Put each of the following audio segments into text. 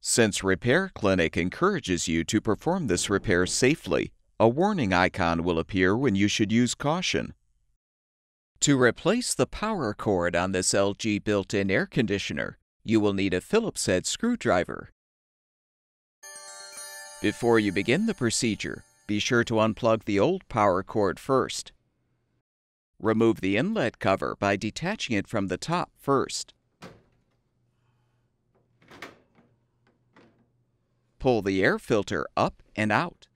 Since Repair Clinic encourages you to perform this repair safely, a warning icon will appear when you should use caution. To replace the power cord on this LG built-in air conditioner, you will need a Phillips head screwdriver. Before you begin the procedure, be sure to unplug the old power cord first. Remove the inlet cover by detaching it from the top first. Pull the air filter up and out.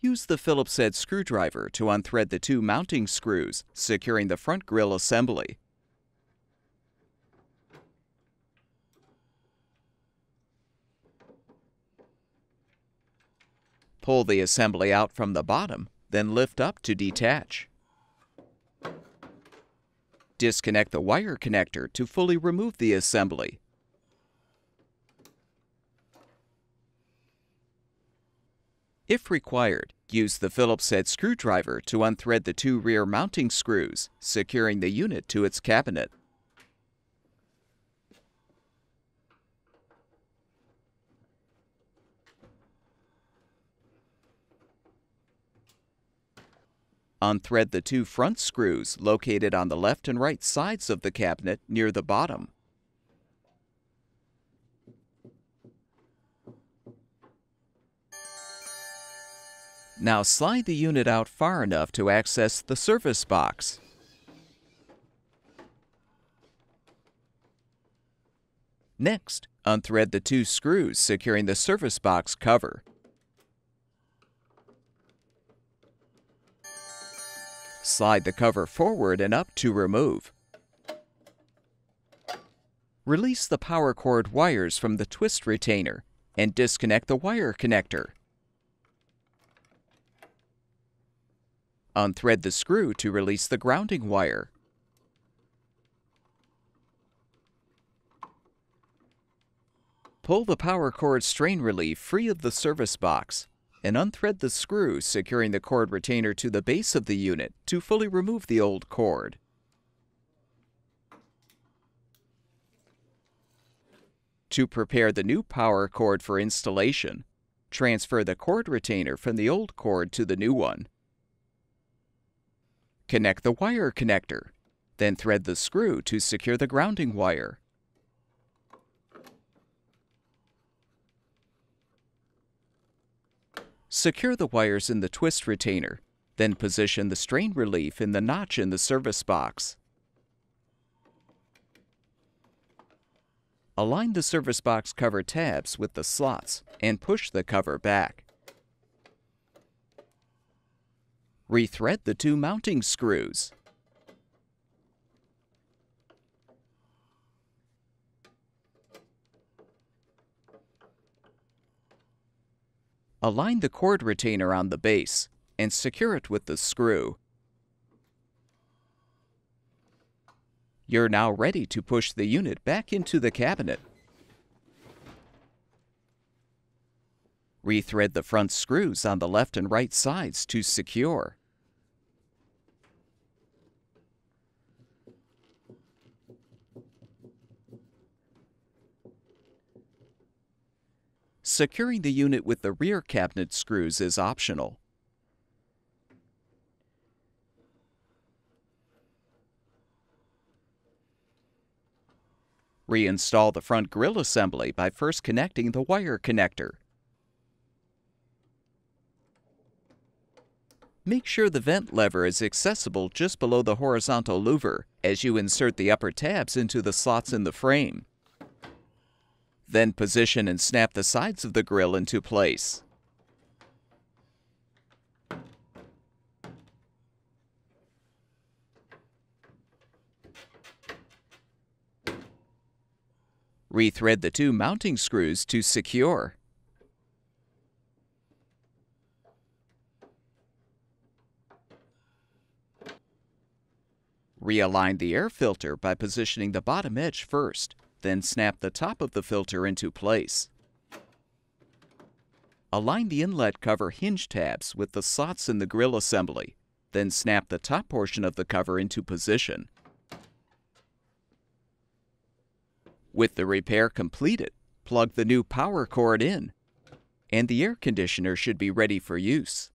Use the Phillips head screwdriver to unthread the two mounting screws, securing the front grille assembly. Pull the assembly out from the bottom, then lift up to detach. Disconnect the wire connector to fully remove the assembly. If required, use the Phillips head screwdriver to unthread the two rear mounting screws, securing the unit to its cabinet. Unthread the two front screws located on the left and right sides of the cabinet near the bottom. Now slide the unit out far enough to access the service box. Next, unthread the two screws securing the service box cover. Slide the cover forward and up to remove. Release the power cord wires from the twist retainer and disconnect the wire connector. Unthread the screw to release the grounding wire. Pull the power cord strain relief free of the service box and unthread the screw securing the cord retainer to the base of the unit to fully remove the old cord. To prepare the new power cord for installation, transfer the cord retainer from the old cord to the new one. Connect the wire connector, then thread the screw to secure the grounding wire. Secure the wires in the twist retainer, then position the strain relief in the notch in the service box. Align the service box cover tabs with the slots and push the cover back. Rethread the two mounting screws. Align the cord retainer on the base and secure it with the screw. You're now ready to push the unit back into the cabinet. Rethread the front screws on the left and right sides to secure. Securing the unit with the rear cabinet screws is optional. Reinstall the front grille assembly by first connecting the wire connector. Make sure the vent lever is accessible just below the horizontal louver as you insert the upper tabs into the slots in the frame. Then position and snap the sides of the grille into place. Rethread the two mounting screws to secure. Realign the air filter by positioning the bottom edge first. Then snap the top of the filter into place. Align the inlet cover hinge tabs with the slots in the grille assembly Then snap the top portion of the cover into position. With the repair completed, plug the new power cord in, and the air conditioner should be ready for use.